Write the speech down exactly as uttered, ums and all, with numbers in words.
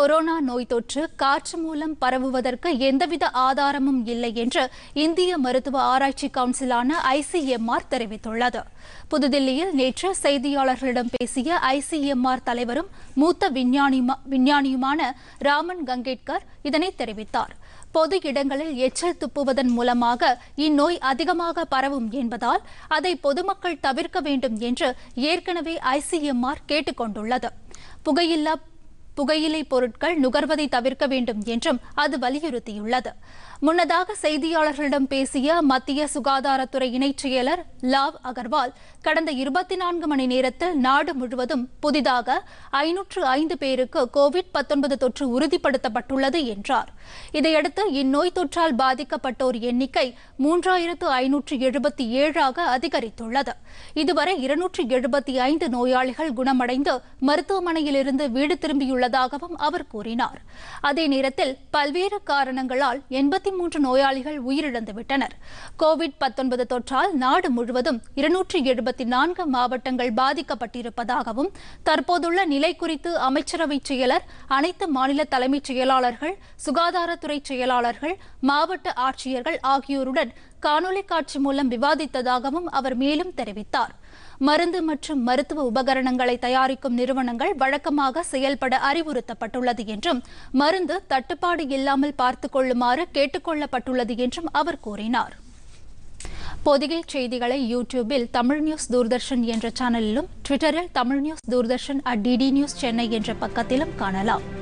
Corona நோய் தொற்று காற்று மூலம் பரவுவதற்கு எந்தவித ஆதாரமும் இல்லை என்று இந்திய மருத்துவ ஆராய்ச்சி கவுன்சிலான ஐ சி எம் ஆர் தெரிவித்துள்ளது. புதுதில்லியில் நேற்று செய்தியாளர்களிடம் பேசிய ஐ சி எம் ஆர் தலைவரும் மூத்த விஞ்ஞானியுமான ராமன் கங்கேட்கர் இதனை தெரிவித்தார். பொது இடங்களில் எச்சல் துப்புவதன் மூலமாக இந்நோய் அதிகமாக பரவும் என்பதால் அதை பொதுமக்கள் தவிர்க்க வேண்டும் என்று ஏற்கனவே ஐ சி எம் ஆர் கேட்டுக் கொண்டுள்ளது. புகையில்லா புகையிலை பொருட்கள் நுகர்வதை தவிர்க்க வேண்டும் என்றும் அது வலியுறுத்தியுள்ளது. முன்னதாக செய்தியாளர்களிடம் பேசிய மத்திய சுகாதாரத்துறை இணைச் செயலர் லாவ் அகர்வால் கடந்த இருபத்தி நான்கு மணி நேரத்தில் நாடு முழுவதும் புதிதாக ஐநூற்று ஐந்து பேருக்கு கோவிட் பத்தொன்பது தொற்று உறுதிப்படுத்தப்பட்டுள்ளது என்றார். இதையடுத்து இந்நோய் தொற்றால் பாதிக்கப்பட்டோர் எண்ணிக்கை மூன்றாயிரத்து ஐநூற்று எழுபத்தி ஏழாக அதிகரித்துள்ளது. இதுவரை இருநூற்று எழுபத்தி ஐந்து நோயாளிகள் குணமடைந்து மருத்துவமனையிலிருந்து வீடு திரும்பியுள்ளது உள்ளதாகவும் அவர் கூறினார். அதே நேரத்தில் பல்வேறு காரணங்களால் எண்பத்தி மூன்று நோயாளிகள் உயிரிழந்துவிட்டனர். கோவிட் பத்தொன்பது தொற்றால் நாடு முழுவதும் இருநூற்றி எழுபத்தி நான்கு மாவட்டங்கள் பாதிக்கப்பட்டிருப்பதாகவும் தற்போதுள்ள நிலை குறித்து அமைச்சரவை செயலர், அனைத்து மாநில தலைமைச் செயலாளர்கள், சுகாதாரத்துறை செயலாளர்கள், மாவட்ட ஆட்சியர்கள் ஆகியோருடன் காணொலி காட்சி மூலம் விவாதித்ததாகவும் அவர் மேலும் தெரிவித்தார். மருந்து மற்றும் மருத்துவ உபகரணங்களை தயாரிக்கும் நிறுவனங்கள் வழக்கமாக செயல்பட அறிவுறுத்தப்பட்டுள்ளது என்றும், மருந்து தட்டுப்பாடு இல்லாமல் பார்த்துக் கொள்ளுமாறு கேட்டுக் கொள்ளப்பட்டுள்ளது என்றும் அவர் கூறினார். பொதிகை செய்திகளை யூடியூபில் தமிழ் நியூஸ் தூர்தர்ஷன் என்ற சேனலிலும், ட்விட்டரில் Tamil news Doordarshan at D D news Chennai என்ற பக்கத்திலும் காணலாம்.